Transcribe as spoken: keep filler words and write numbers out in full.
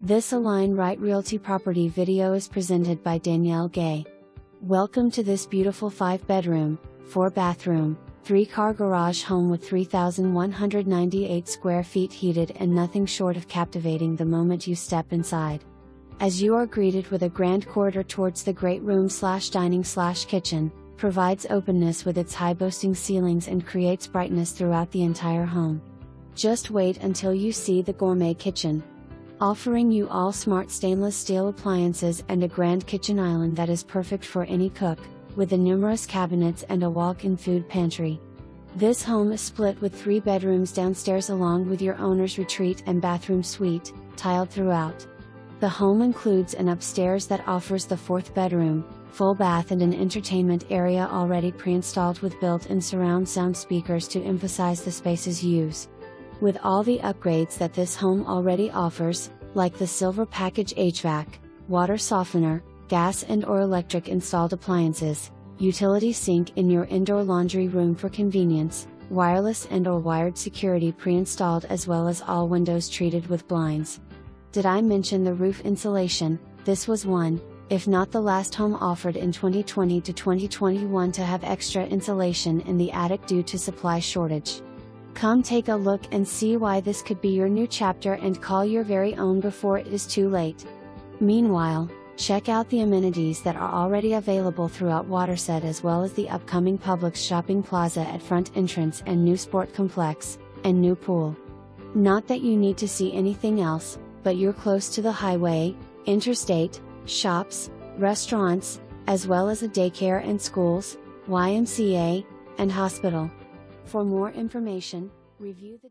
This Align Right Realty property video is presented by Danielle Gay. Welcome to this beautiful five bedroom, four bathroom, three car garage home with three thousand one hundred ninety-eight square feet heated and nothing short of captivating the moment you step inside. As you are greeted with a grand corridor towards the great room slash dining slash kitchen, provides openness with its high boasting ceilings and creates brightness throughout the entire home. Just wait until you see the gourmet kitchen. Offering you all smart stainless steel appliances and a grand kitchen island that is perfect for any cook, with the numerous cabinets and a walk-in food pantry. This home is split with three bedrooms downstairs along with your owner's retreat and bathroom suite, tiled throughout. The home includes an upstairs that offers the fourth bedroom, full bath and an entertainment area already pre-installed with built-in surround sound speakers to emphasize the space's use. With all the upgrades that this home already offers, like the silver package H V A C, water softener, gas and or electric installed appliances, utility sink in your indoor laundry room for convenience, wireless and or wired security pre-installed as well as all windows treated with blinds. Did I mention the roof insulation? This was one, if not the last home offered in twenty twenty to twenty twenty-one to have extra insulation in the attic due to supply shortage. Come take a look and see why this could be your new chapter and call your very own before it is too late. Meanwhile, check out the amenities that are already available throughout Waterset as well as the upcoming Publix shopping plaza at front entrance and new sport complex, and new pool. Not that you need to see anything else, but you're close to the highway, interstate, shops, restaurants, as well as a daycare and schools, Y M C A, and hospital. For more information, review the